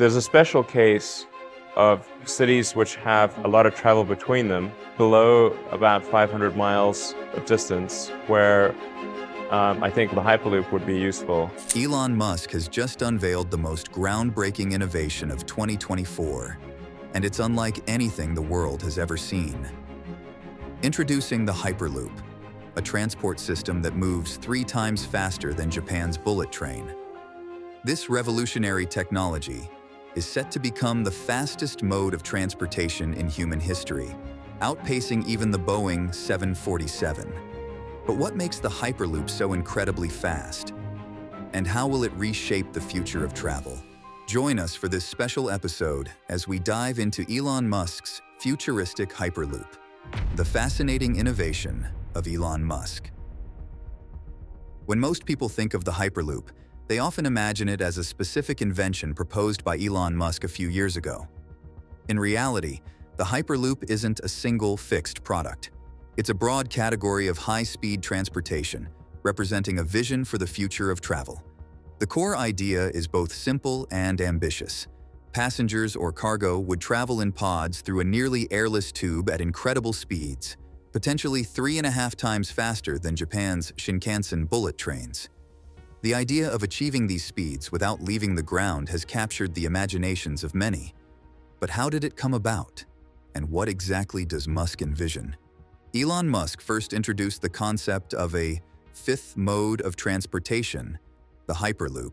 There's a special case of cities which have a lot of travel between them, below about 500 miles of distance, where I think the Hyperloop would be useful. Elon Musk has just unveiled the most groundbreaking innovation of 2024, and it's unlike anything the world has ever seen. Introducing the Hyperloop, a transport system that moves 3 times faster than Japan's bullet train. This revolutionary technology is set to become the fastest mode of transportation in human history, outpacing even the Boeing 747. But what makes the Hyperloop so incredibly fast? And how will it reshape the future of travel? Join us for this special episode as we dive into Elon Musk's futuristic Hyperloop. The fascinating innovation of Elon Musk. When most people think of the Hyperloop, they often imagine it as a specific invention proposed by Elon Musk a few years ago. In reality, the Hyperloop isn't a single fixed product. It's a broad category of high-speed transportation, representing a vision for the future of travel. The core idea is both simple and ambitious. Passengers or cargo would travel in pods through a nearly airless tube at incredible speeds, potentially 3.5 times faster than Japan's Shinkansen bullet trains. The idea of achieving these speeds without leaving the ground has captured the imaginations of many. But how did it come about? And what exactly does Musk envision? Elon Musk first introduced the concept of a fifth mode of transportation, the Hyperloop,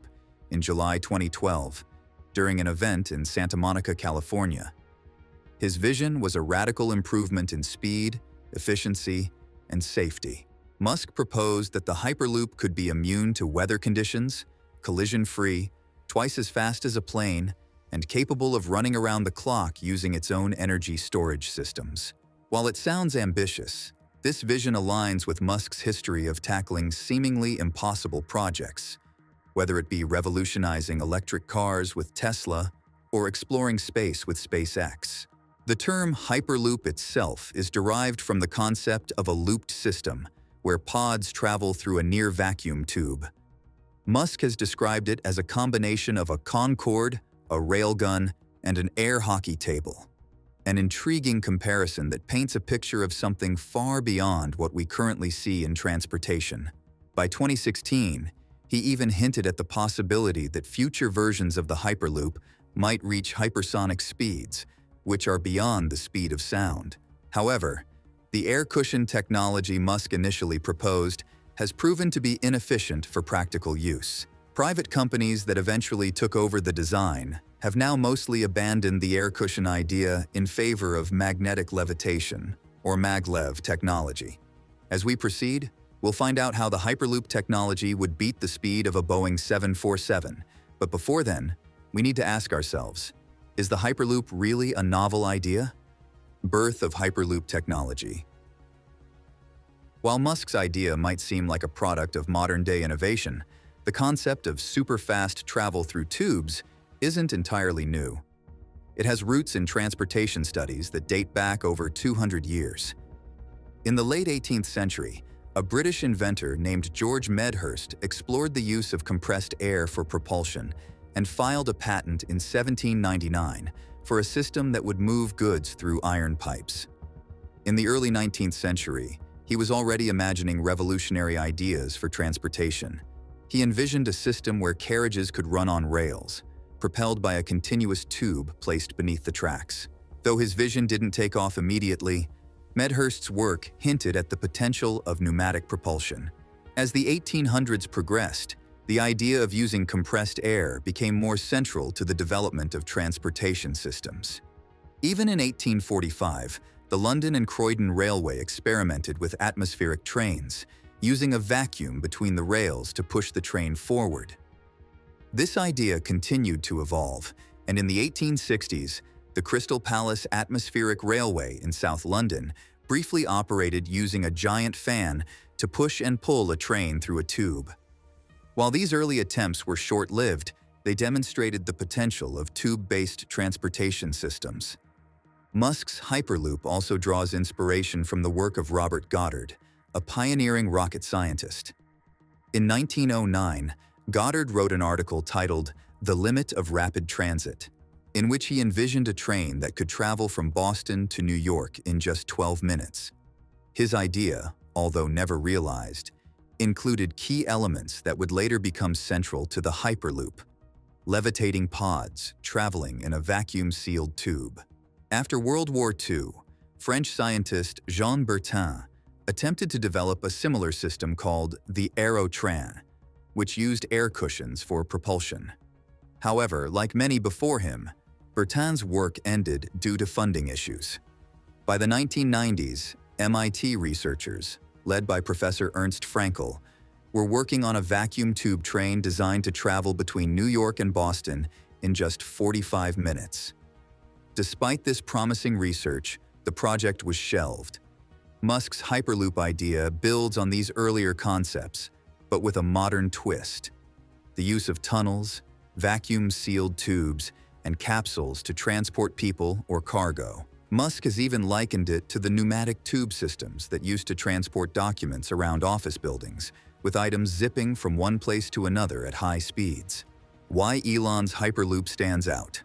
in July 2012. During an event in Santa Monica, California. His vision was a radical improvement in speed, efficiency, and safety. Musk proposed that the Hyperloop could be immune to weather conditions, collision-free, twice as fast as a plane, and capable of running around the clock using its own energy storage systems. While it sounds ambitious, this vision aligns with Musk's history of tackling seemingly impossible projects. Whether it be revolutionizing electric cars with Tesla or exploring space with SpaceX. The term Hyperloop itself is derived from the concept of a looped system, where pods travel through a near-vacuum tube. Musk has described it as a combination of a Concorde, a railgun, and an air hockey table. An intriguing comparison that paints a picture of something far beyond what we currently see in transportation. By 2016, he even hinted at the possibility that future versions of the Hyperloop might reach hypersonic speeds, which are beyond the speed of sound. However, the air cushion technology Musk initially proposed has proven to be inefficient for practical use. Private companies that eventually took over the design have now mostly abandoned the air cushion idea in favor of magnetic levitation, or maglev technology. As we proceed, we'll find out how the Hyperloop technology would beat the speed of a Boeing 747. But before then, we need to ask ourselves, is the Hyperloop really a novel idea? Birth of Hyperloop technology. While Musk's idea might seem like a product of modern-day innovation, the concept of super-fast travel through tubes isn't entirely new. It has roots in transportation studies that date back over 200 years. In the late 18th century, a British inventor named George Medhurst explored the use of compressed air for propulsion and filed a patent in 1799 for a system that would move goods through iron pipes. In the early 19th century, he was already imagining revolutionary ideas for transportation. He envisioned a system where carriages could run on rails, propelled by a continuous tube placed beneath the tracks. Though his vision didn't take off immediately, Medhurst's work hinted at the potential of pneumatic propulsion. As the 1800s progressed, the idea of using compressed air became more central to the development of transportation systems. Even in 1845, the London and Croydon Railway experimented with atmospheric trains, using a vacuum between the rails to push the train forward. This idea continued to evolve, and in the 1860s, the Crystal Palace Atmospheric Railway in South London briefly operated using a giant fan to push and pull a train through a tube. While these early attempts were short-lived, they demonstrated the potential of tube-based transportation systems. Musk's Hyperloop also draws inspiration from the work of Robert Goddard, a pioneering rocket scientist. In 1909, Goddard wrote an article titled "The Limit of Rapid Transit." in which he envisioned a train that could travel from Boston to New York in just 12 minutes. His idea, although never realized, included key elements that would later become central to the Hyperloop: levitating pods traveling in a vacuum-sealed tube. After World War II, French scientist Jean Bertin attempted to develop a similar system called the Aerotrain, which used air cushions for propulsion. However, like many before him, Bertin's work ended due to funding issues. By the 1990s, MIT researchers, led by Professor Ernst Frankel, were working on a vacuum tube train designed to travel between New York and Boston in just 45 minutes. Despite this promising research, the project was shelved. Musk's Hyperloop idea builds on these earlier concepts, but with a modern twist. The use of tunnels, vacuum-sealed tubes, and capsules to transport people or cargo. Musk has even likened it to the pneumatic tube systems that used to transport documents around office buildings, with items zipping from one place to another at high speeds. Why Elon's Hyperloop stands out.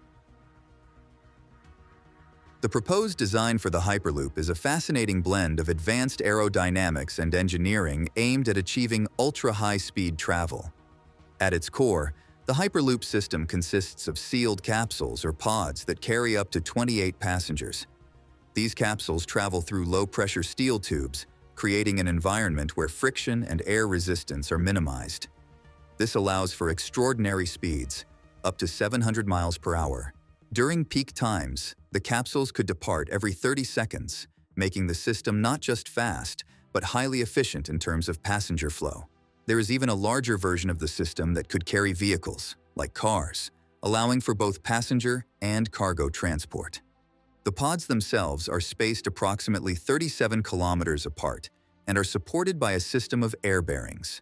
The proposed design for the Hyperloop is a fascinating blend of advanced aerodynamics and engineering aimed at achieving ultra-high-speed travel. At its core, the Hyperloop system consists of sealed capsules or pods that carry up to 28 passengers. These capsules travel through low-pressure steel tubes, creating an environment where friction and air resistance are minimized. This allows for extraordinary speeds, up to 700 miles per hour. During peak times, the capsules could depart every 30 seconds, making the system not just fast, but highly efficient in terms of passenger flow. There is even a larger version of the system that could carry vehicles, like cars, allowing for both passenger and cargo transport. The pods themselves are spaced approximately 37 kilometers apart and are supported by a system of air bearings.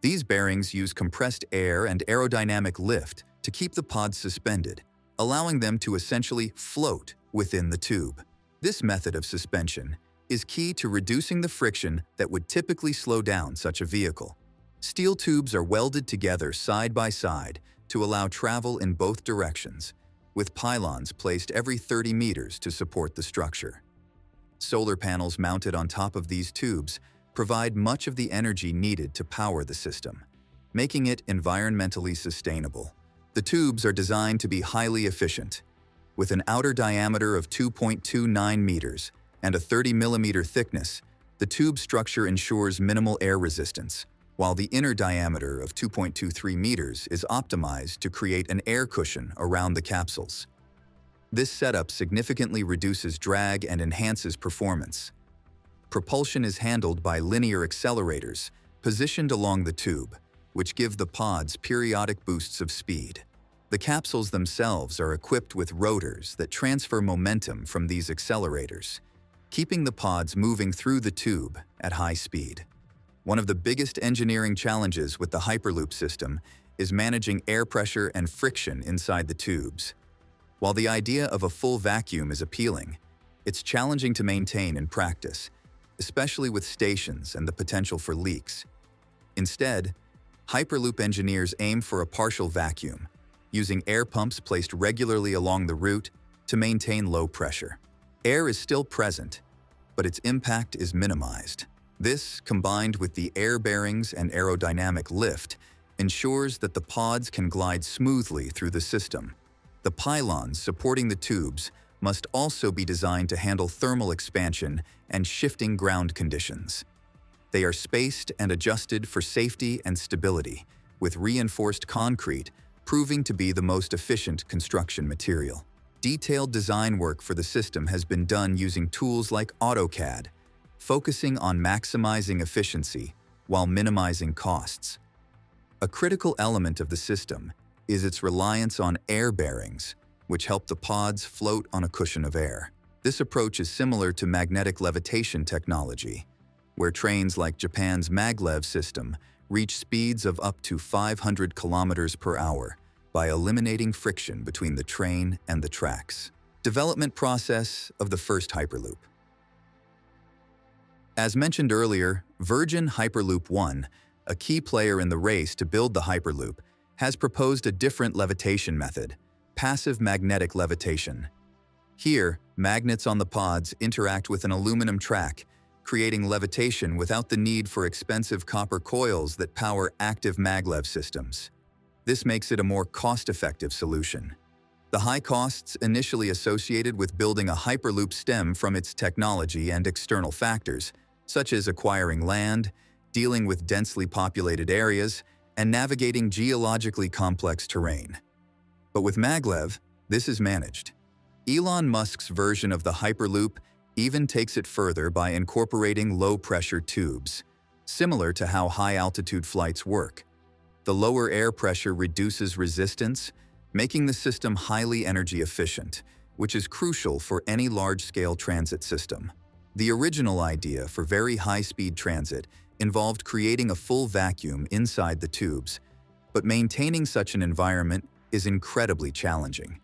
These bearings use compressed air and aerodynamic lift to keep the pods suspended, allowing them to essentially float within the tube. This method of suspension is key to reducing the friction that would typically slow down such a vehicle. Steel tubes are welded together side by side to allow travel in both directions, with pylons placed every 30 meters to support the structure. Solar panels mounted on top of these tubes provide much of the energy needed to power the system, making it environmentally sustainable. The tubes are designed to be highly efficient, with an outer diameter of 2.29 meters and a 30 millimeter thickness. The tube structure ensures minimal air resistance, while the inner diameter of 2.23 meters is optimized to create an air cushion around the capsules. This setup significantly reduces drag and enhances performance. Propulsion is handled by linear accelerators positioned along the tube, which give the pods periodic boosts of speed. The capsules themselves are equipped with rotors that transfer momentum from these accelerators, keeping the pods moving through the tube at high speed. One of the biggest engineering challenges with the Hyperloop system is managing air pressure and friction inside the tubes. While the idea of a full vacuum is appealing, it's challenging to maintain in practice, especially with stations and the potential for leaks. Instead, Hyperloop engineers aim for a partial vacuum, using air pumps placed regularly along the route to maintain low pressure. Air is still present, but its impact is minimized. This, combined with the air bearings and aerodynamic lift, ensures that the pods can glide smoothly through the system. The pylons supporting the tubes must also be designed to handle thermal expansion and shifting ground conditions. They are spaced and adjusted for safety and stability, with reinforced concrete proving to be the most efficient construction material. Detailed design work for the system has been done using tools like AutoCAD, focusing on maximizing efficiency while minimizing costs. A critical element of the system is its reliance on air bearings, which help the pods float on a cushion of air. This approach is similar to magnetic levitation technology, where trains like Japan's maglev system reach speeds of up to 500 kilometers per hour by eliminating friction between the train and the tracks. Development process of the first Hyperloop. As mentioned earlier, Virgin Hyperloop One, a key player in the race to build the Hyperloop, has proposed a different levitation method, passive magnetic levitation. Here, magnets on the pods interact with an aluminum track, creating levitation without the need for expensive copper coils that power active maglev systems. This makes it a more cost-effective solution. The high costs initially associated with building a Hyperloop stem from its technology and external factors, such as acquiring land, dealing with densely populated areas, and navigating geologically complex terrain. But with maglev, this is managed. Elon Musk's version of the Hyperloop even takes it further by incorporating low-pressure tubes, similar to how high-altitude flights work. The lower air pressure reduces resistance, making the system highly energy efficient, which is crucial for any large-scale transit system. The original idea for very high-speed transit involved creating a full vacuum inside the tubes, but maintaining such an environment is incredibly challenging.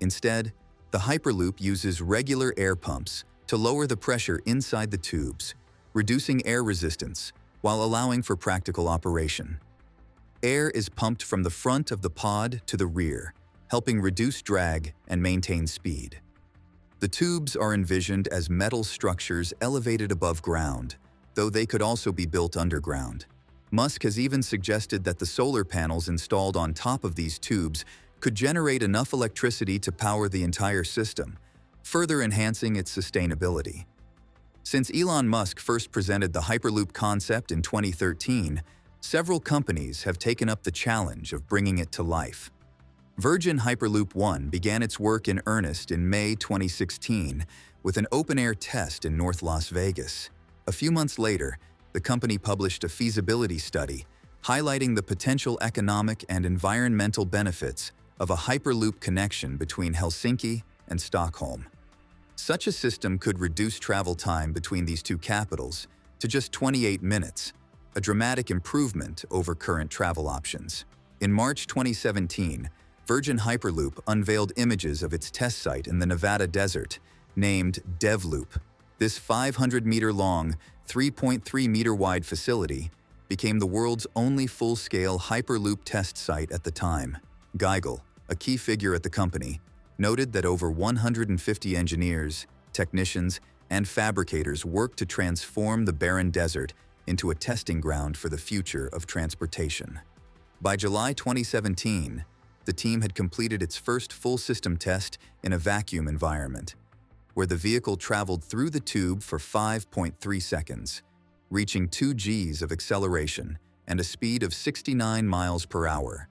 Instead, the Hyperloop uses regular air pumps to lower the pressure inside the tubes, reducing air resistance while allowing for practical operation. Air is pumped from the front of the pod to the rear, helping reduce drag and maintain speed. The tubes are envisioned as metal structures elevated above ground, though they could also be built underground. Musk has even suggested that the solar panels installed on top of these tubes could generate enough electricity to power the entire system, further enhancing its sustainability. Since Elon Musk first presented the Hyperloop concept in 2013, several companies have taken up the challenge of bringing it to life. Virgin Hyperloop One began its work in earnest in May 2016 with an open-air test in North Las Vegas. A few months later, the company published a feasibility study highlighting the potential economic and environmental benefits of a Hyperloop connection between Helsinki and Stockholm. Such a system could reduce travel time between these two capitals to just 28 minutes, a dramatic improvement over current travel options. In March 2017, Virgin Hyperloop unveiled images of its test site in the Nevada desert, named DevLoop. This 500-meter-long, 3.3-meter-wide facility became the world's only full-scale Hyperloop test site at the time. Geigel, a key figure at the company, noted that over 150 engineers, technicians, and fabricators worked to transform the barren desert into a testing ground for the future of transportation. By July 2017, the team had completed its first full system test in a vacuum environment, where the vehicle traveled through the tube for 5.3 seconds, reaching 2 Gs of acceleration and a speed of 69 miles per hour.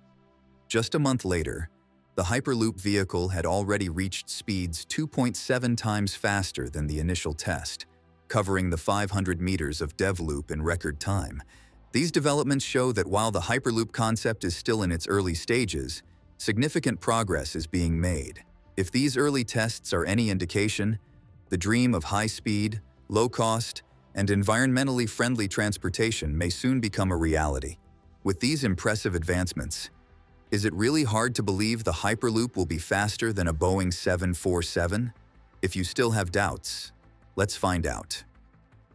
Just a month later, the Hyperloop vehicle had already reached speeds 2.7 times faster than the initial test, covering the 500 meters of DevLoop in record time. These developments show that while the Hyperloop concept is still in its early stages, significant progress is being made. If these early tests are any indication, the dream of high-speed, low-cost, and environmentally friendly transportation may soon become a reality. With these impressive advancements, is it really hard to believe the Hyperloop will be faster than a Boeing 747? If you still have doubts, let's find out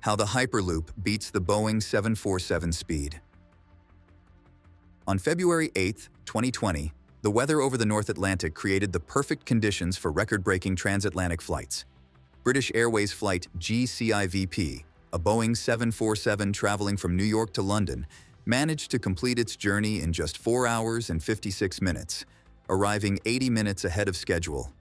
how the Hyperloop beats the Boeing 747 speed. On February 8, 2020, the weather over the North Atlantic created the perfect conditions for record-breaking transatlantic flights. British Airways flight GCIVP, a Boeing 747 traveling from New York to London, managed to complete its journey in just 4 hours and 56 minutes, arriving 80 minutes ahead of schedule.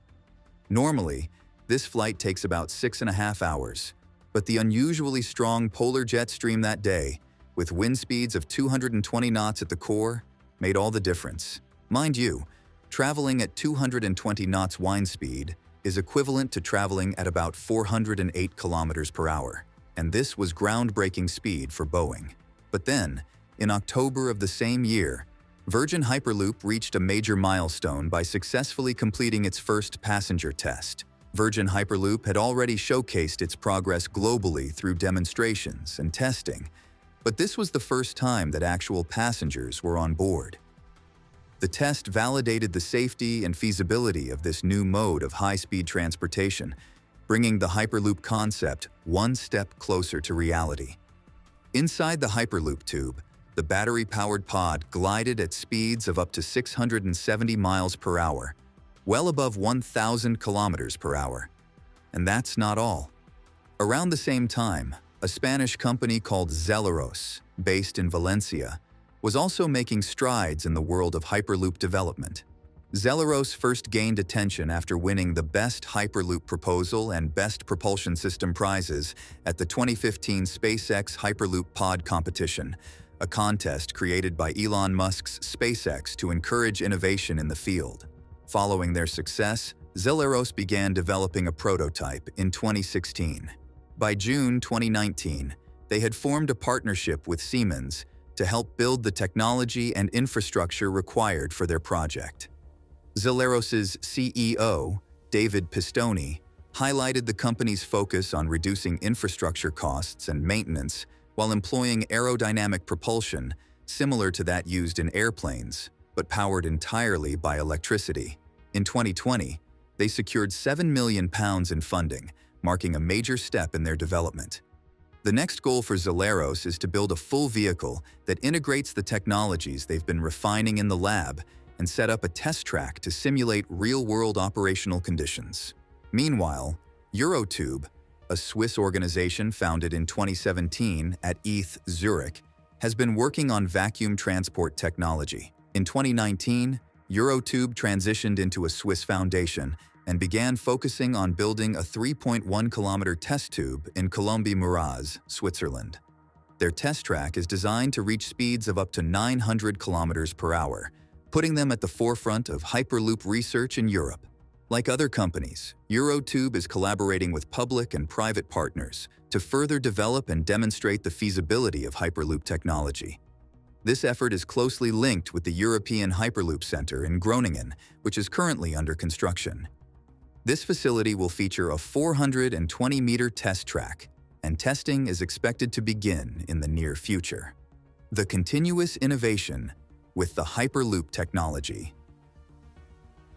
Normally, this flight takes about 6.5 hours, but the unusually strong polar jet stream that day, with wind speeds of 220 knots at the core, made all the difference. Mind you, traveling at 220 knots wind speed is equivalent to traveling at about 408 kilometers per hour, and this was groundbreaking speed for Boeing. But then, in October of the same year, Virgin Hyperloop reached a major milestone by successfully completing its first passenger test. Virgin Hyperloop had already showcased its progress globally through demonstrations and testing, but this was the first time that actual passengers were on board. The test validated the safety and feasibility of this new mode of high-speed transportation, bringing the Hyperloop concept one step closer to reality. Inside the Hyperloop tube, the battery-powered pod glided at speeds of up to 670 miles per hour, well above 1,000 kilometers per hour. And that's not all. Around the same time, a Spanish company called Zeleros, based in Valencia, was also making strides in the world of Hyperloop development. Zeleros first gained attention after winning the Best Hyperloop Proposal and Best Propulsion System prizes at the 2015 SpaceX Hyperloop Pod competition, a contest created by Elon Musk's SpaceX to encourage innovation in the field. Following their success, Zeleros began developing a prototype in 2016. By June 2019, they had formed a partnership with Siemens to help build the technology and infrastructure required for their project. Zeleros' CEO, David Pistoni, highlighted the company's focus on reducing infrastructure costs and maintenance while employing aerodynamic propulsion similar to that used in airplanes, but powered entirely by electricity. In 2020, they secured £7 million in funding, marking a major step in their development. The next goal for Zeleros is to build a full vehicle that integrates the technologies they've been refining in the lab and set up a test track to simulate real-world operational conditions. Meanwhile, EuroTube, a Swiss organization founded in 2017 at ETH Zurich, has been working on vacuum transport technology. In 2019, EuroTube transitioned into a Swiss foundation and began focusing on building a 3.1-kilometer test tube in Collombey-Muraz, Switzerland. Their test track is designed to reach speeds of up to 900 kilometers per hour, putting them at the forefront of Hyperloop research in Europe. Like other companies, EuroTube is collaborating with public and private partners to further develop and demonstrate the feasibility of Hyperloop technology. This effort is closely linked with the European Hyperloop Center in Groningen, which is currently under construction. This facility will feature a 420-meter test track, and testing is expected to begin in the near future. The continuous innovation with the Hyperloop technology.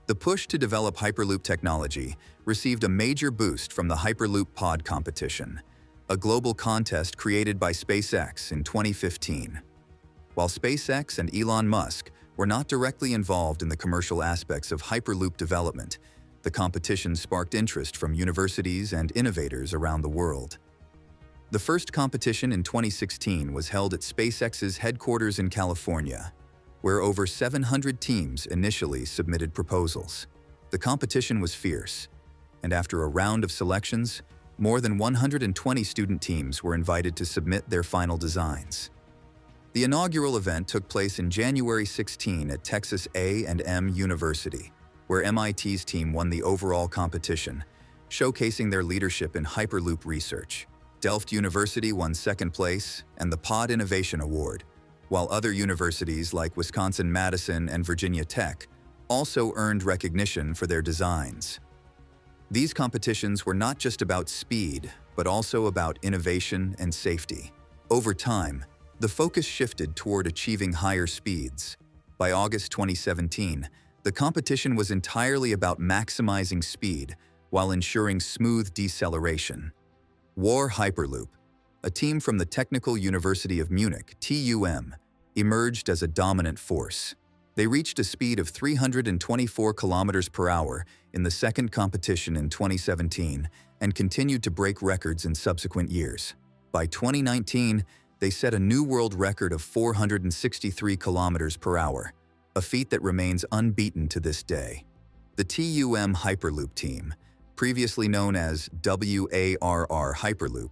The push to develop Hyperloop technology received a major boost from the Hyperloop Pod competition, a global contest created by SpaceX in 2015. While SpaceX and Elon Musk were not directly involved in the commercial aspects of Hyperloop development, the competition sparked interest from universities and innovators around the world. The first competition in 2016 was held at SpaceX's headquarters in California, where over 700 teams initially submitted proposals. The competition was fierce, and after a round of selections, more than 120 student teams were invited to submit their final designs. The inaugural event took place in January 2016 at Texas A&M University, where MIT's team won the overall competition, showcasing their leadership in Hyperloop research. Delft University won second place and the Pod Innovation Award, while other universities like Wisconsin-Madison and Virginia Tech also earned recognition for their designs. These competitions were not just about speed, but also about innovation and safety. Over time, the focus shifted toward achieving higher speeds. By August 2017, the competition was entirely about maximizing speed while ensuring smooth deceleration. WARR Hyperloop, a team from the Technical University of Munich (TUM), emerged as a dominant force. They reached a speed of 324 kilometers per hour in the second competition in 2017 and continued to break records in subsequent years. By 2019, they set a new world record of 463 kilometers per hour, a feat that remains unbeaten to this day. The TUM Hyperloop team, previously known as WARR Hyperloop,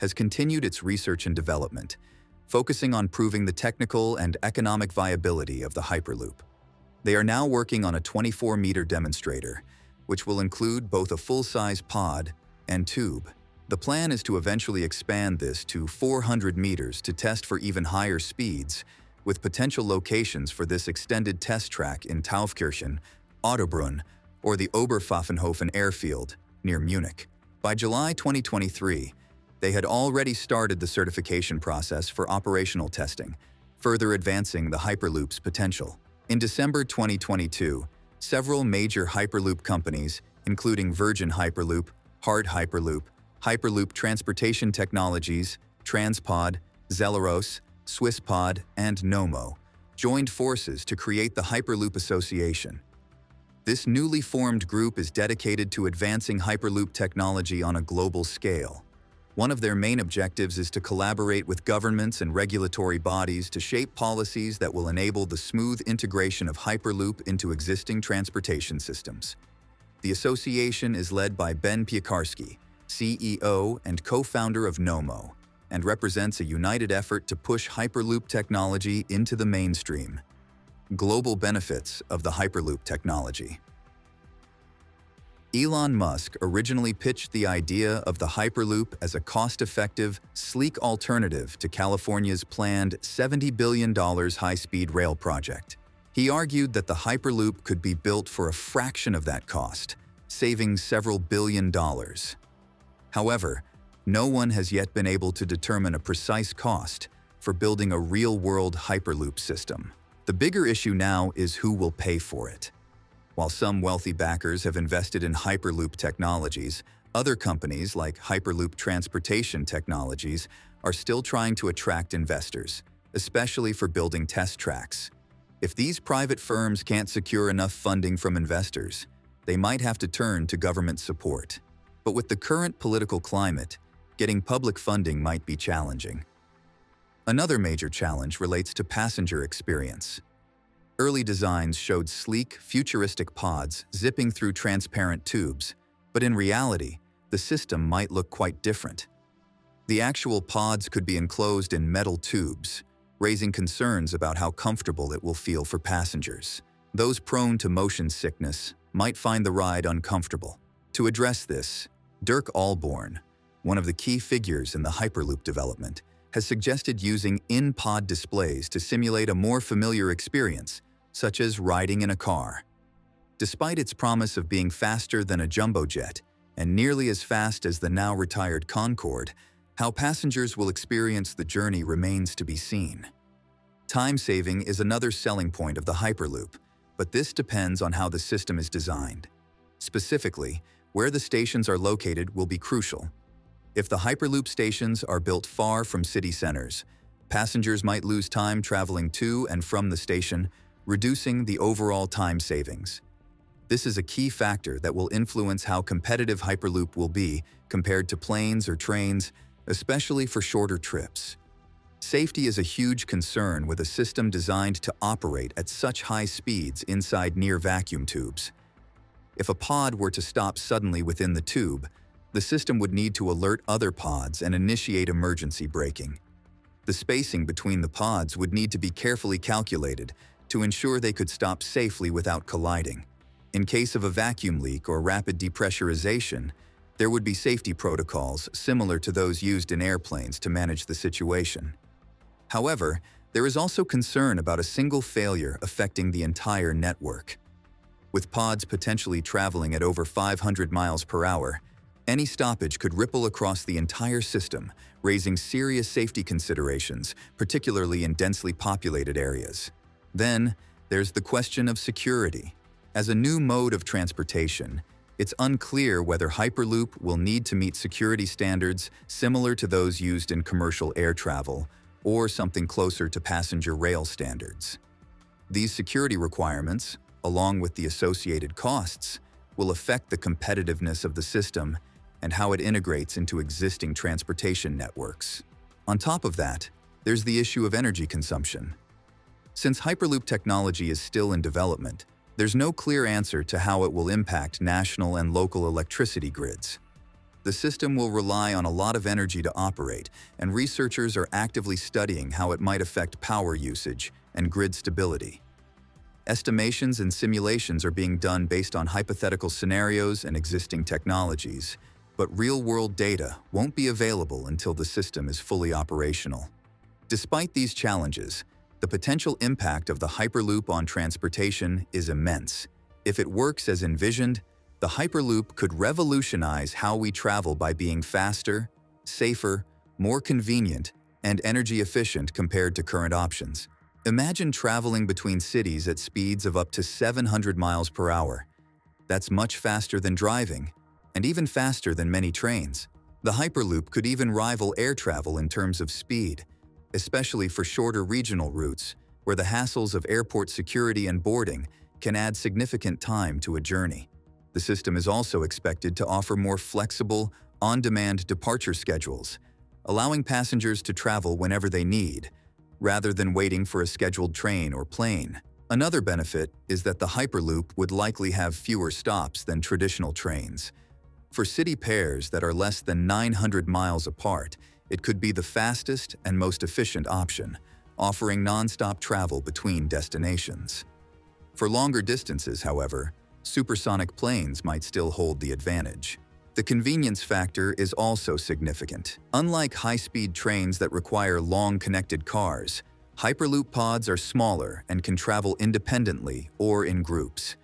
has continued its research and development, focusing on proving the technical and economic viability of the Hyperloop. They are now working on a 24-meter demonstrator, which will include both a full-size pod and tube. The plan is to eventually expand this to 400 meters to test for even higher speeds, with potential locations for this extended test track in Taufkirchen, Ottobrunn, or the Oberpfaffenhofen airfield near Munich. By July 2023, they had already started the certification process for operational testing, further advancing the Hyperloop's potential. In December 2022, several major Hyperloop companies, including Virgin Hyperloop, WARR Hyperloop, Hyperloop Transportation Technologies, Transpod, Zeleros, SwissPod, and NOMO joined forces to create the Hyperloop Association. This newly formed group is dedicated to advancing Hyperloop technology on a global scale. One of their main objectives is to collaborate with governments and regulatory bodies to shape policies that will enable the smooth integration of Hyperloop into existing transportation systems. The association is led by Ben Piekarski, CEO and co-founder of NOMO, and represents a united effort to push Hyperloop technology into the mainstream. Global benefits of the Hyperloop technology. Elon Musk originally pitched the idea of the Hyperloop as a cost-effective, sleek alternative to California's planned $70 billion high-speed rail project. He argued that the Hyperloop could be built for a fraction of that cost, saving several billion dollars. However, no one has yet been able to determine a precise cost for building a real-world Hyperloop system. The bigger issue now is who will pay for it. While some wealthy backers have invested in Hyperloop technologies, other companies like Hyperloop Transportation Technologies are still trying to attract investors, especially for building test tracks. If these private firms can't secure enough funding from investors, they might have to turn to government support. But with the current political climate, getting public funding might be challenging. Another major challenge relates to passenger experience. Early designs showed sleek, futuristic pods zipping through transparent tubes, but in reality, the system might look quite different. The actual pods could be enclosed in metal tubes, raising concerns about how comfortable it will feel for passengers. Those prone to motion sickness might find the ride uncomfortable. To address this, Dirk Alborn, one of the key figures in the Hyperloop development, has suggested using in-pod displays to simulate a more familiar experience, such as riding in a car. Despite its promise of being faster than a jumbo jet and nearly as fast as the now-retired Concorde, how passengers will experience the journey remains to be seen. Time-saving is another selling point of the Hyperloop, but this depends on how the system is designed. Specifically, where the stations are located will be crucial. If the Hyperloop stations are built far from city centers, passengers might lose time traveling to and from the station, reducing the overall time savings. This is a key factor that will influence how competitive Hyperloop will be compared to planes or trains, especially for shorter trips. Safety is a huge concern with a system designed to operate at such high speeds inside near-vacuum tubes. If a pod were to stop suddenly within the tube, the system would need to alert other pods and initiate emergency braking. The spacing between the pods would need to be carefully calculated to ensure they could stop safely without colliding. In case of a vacuum leak or rapid depressurization, there would be safety protocols similar to those used in airplanes to manage the situation. However, there is also concern about a single failure affecting the entire network. With pods potentially traveling at over 500 miles per hour, any stoppage could ripple across the entire system, raising serious safety considerations, particularly in densely populated areas. Then, there's the question of security. As a new mode of transportation, it's unclear whether Hyperloop will need to meet security standards similar to those used in commercial air travel, or something closer to passenger rail standards. These security requirements, along with the associated costs, will affect the competitiveness of the system and how it integrates into existing transportation networks. On top of that, there's the issue of energy consumption. Since Hyperloop technology is still in development, there's no clear answer to how it will impact national and local electricity grids. The system will rely on a lot of energy to operate, and researchers are actively studying how it might affect power usage and grid stability. Estimations and simulations are being done based on hypothetical scenarios and existing technologies, but real-world data won't be available until the system is fully operational. Despite these challenges, the potential impact of the Hyperloop on transportation is immense. If it works as envisioned, the Hyperloop could revolutionize how we travel by being faster, safer, more convenient, and energy efficient compared to current options. Imagine traveling between cities at speeds of up to 700 miles per hour. That's much faster than driving, and even faster than many trains. The Hyperloop could even rival air travel in terms of speed, especially for shorter regional routes, where the hassles of airport security and boarding can add significant time to a journey. The system is also expected to offer more flexible, on-demand departure schedules, allowing passengers to travel whenever they need, rather than waiting for a scheduled train or plane. Another benefit is that the Hyperloop would likely have fewer stops than traditional trains. For city pairs that are less than 900 miles apart, it could be the fastest and most efficient option, offering non-stop travel between destinations. For longer distances, however, supersonic planes might still hold the advantage. The convenience factor is also significant. Unlike high-speed trains that require long connected cars, Hyperloop pods are smaller and can travel independently or in groups.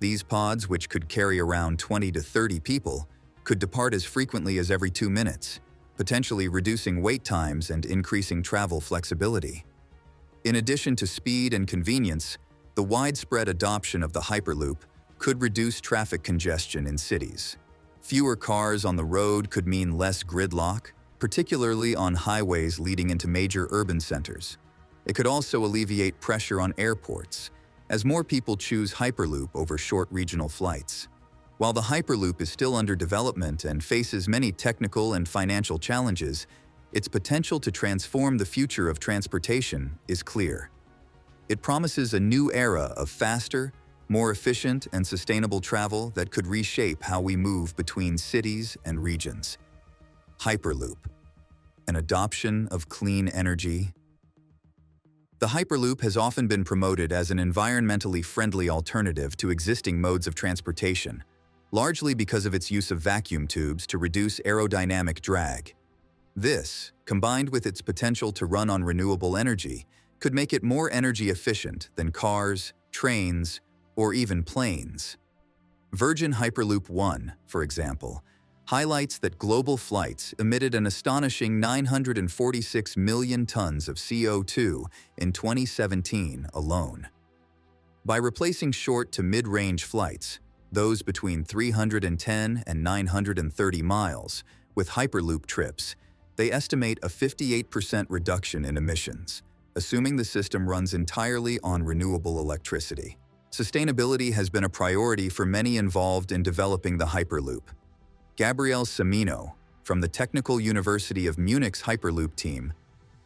These pods, which could carry around 20 to 30 people, could depart as frequently as every 2 minutes, potentially reducing wait times and increasing travel flexibility. In addition to speed and convenience, the widespread adoption of the Hyperloop could reduce traffic congestion in cities. Fewer cars on the road could mean less gridlock, particularly on highways leading into major urban centers. It could also alleviate pressure on airports, as more people choose Hyperloop over short regional flights. While the Hyperloop is still under development and faces many technical and financial challenges, its potential to transform the future of transportation is clear. It promises a new era of faster, more efficient and sustainable travel that could reshape how we move between cities and regions. Hyperloop, an adoption of clean energy. The Hyperloop has often been promoted as an environmentally friendly alternative to existing modes of transportation, largely because of its use of vacuum tubes to reduce aerodynamic drag. This, combined with its potential to run on renewable energy, could make it more energy efficient than cars, trains, or even planes. Virgin Hyperloop One, for example, highlights that global flights emitted an astonishing 946 million tons of CO2 in 2017 alone. By replacing short to mid-range flights, those between 310 and 930 miles, with Hyperloop trips, they estimate a 58% reduction in emissions, assuming the system runs entirely on renewable electricity. Sustainability has been a priority for many involved in developing the Hyperloop. Gabrielle Semino, from the Technical University of Munich's Hyperloop team,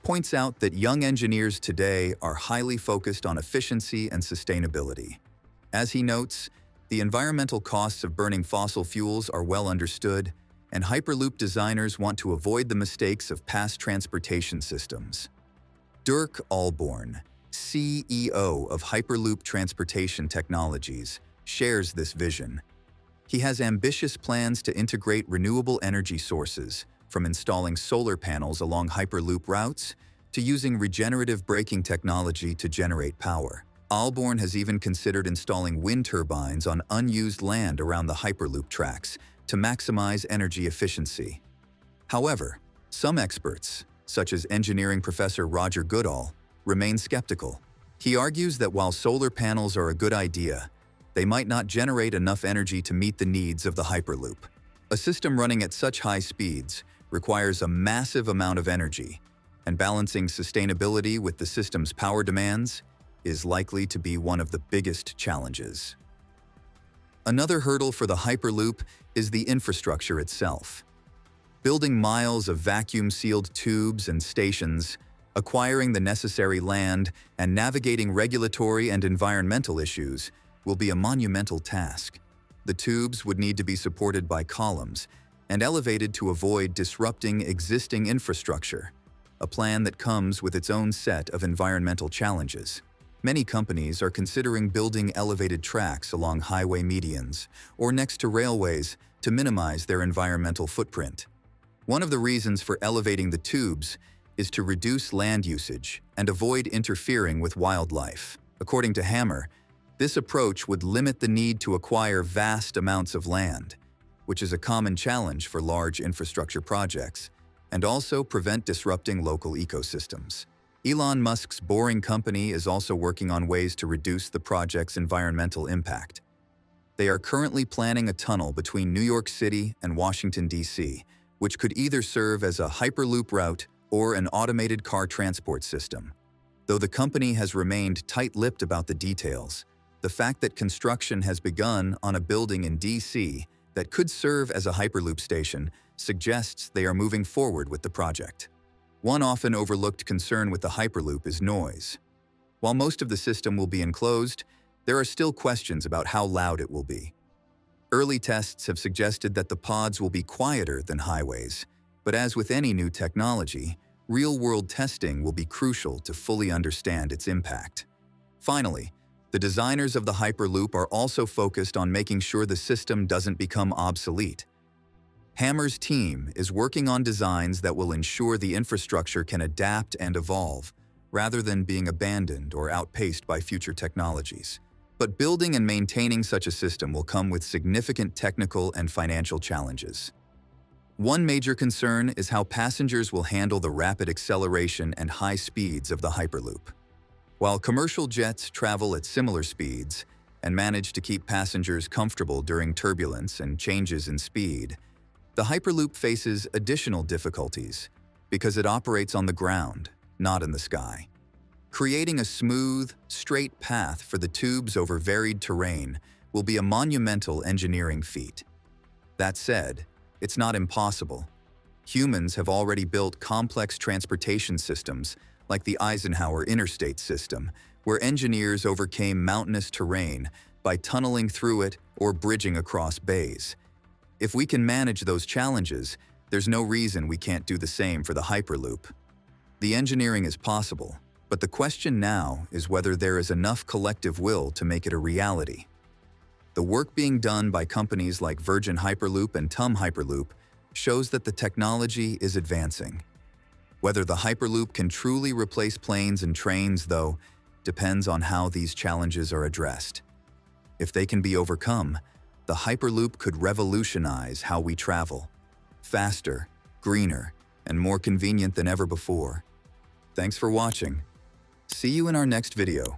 points out that young engineers today are highly focused on efficiency and sustainability. As he notes, the environmental costs of burning fossil fuels are well understood, and Hyperloop designers want to avoid the mistakes of past transportation systems. Dirk Alborn, CEO of Hyperloop Transportation Technologies, shares this vision. He has ambitious plans to integrate renewable energy sources, from installing solar panels along Hyperloop routes to using regenerative braking technology to generate power. Alborn has even considered installing wind turbines on unused land around the Hyperloop tracks to maximize energy efficiency. However, some experts, such as engineering professor Roger Goodall, remain skeptical. He argues that while solar panels are a good idea, they might not generate enough energy to meet the needs of the Hyperloop. A system running at such high speeds requires a massive amount of energy, and balancing sustainability with the system's power demands is likely to be one of the biggest challenges. Another hurdle for the Hyperloop is the infrastructure itself. Building miles of vacuum-sealed tubes and stations, acquiring the necessary land, and navigating regulatory and environmental issues will be a monumental task. The tubes would need to be supported by columns and elevated to avoid disrupting existing infrastructure, a plan that comes with its own set of environmental challenges. Many companies are considering building elevated tracks along highway medians or next to railways to minimize their environmental footprint. One of the reasons for elevating the tubes is to reduce land usage and avoid interfering with wildlife. According to Hammer, this approach would limit the need to acquire vast amounts of land, which is a common challenge for large infrastructure projects, and also prevent disrupting local ecosystems. Elon Musk's Boring Company is also working on ways to reduce the project's environmental impact. They are currently planning a tunnel between New York City and Washington, D.C., which could either serve as a Hyperloop route or an automated car transport system. Though the company has remained tight-lipped about the details, the fact that construction has begun on a building in D.C. that could serve as a Hyperloop station suggests they are moving forward with the project. One often overlooked concern with the Hyperloop is noise. While most of the system will be enclosed, there are still questions about how loud it will be. Early tests have suggested that the pods will be quieter than highways, but as with any new technology, real-world testing will be crucial to fully understand its impact. Finally, the designers of the Hyperloop are also focused on making sure the system doesn't become obsolete. Hammer's team is working on designs that will ensure the infrastructure can adapt and evolve, rather than being abandoned or outpaced by future technologies. But building and maintaining such a system will come with significant technical and financial challenges. One major concern is how passengers will handle the rapid acceleration and high speeds of the Hyperloop. While commercial jets travel at similar speeds and manage to keep passengers comfortable during turbulence and changes in speed, the Hyperloop faces additional difficulties because it operates on the ground, not in the sky. Creating a smooth, straight path for the tubes over varied terrain will be a monumental engineering feat. That said, it's not impossible. Humans have already built complex transportation systems like the Eisenhower Interstate System, where engineers overcame mountainous terrain by tunneling through it or bridging across bays. If we can manage those challenges, there's no reason we can't do the same for the Hyperloop. The engineering is possible, but the question now is whether there is enough collective will to make it a reality. The work being done by companies like Virgin Hyperloop and TUM Hyperloop shows that the technology is advancing. Whether the Hyperloop can truly replace planes and trains, though, depends on how these challenges are addressed. If they can be overcome, the Hyperloop could revolutionize how we travel, faster, greener, and more convenient than ever before. Thanks for watching. See you in our next video.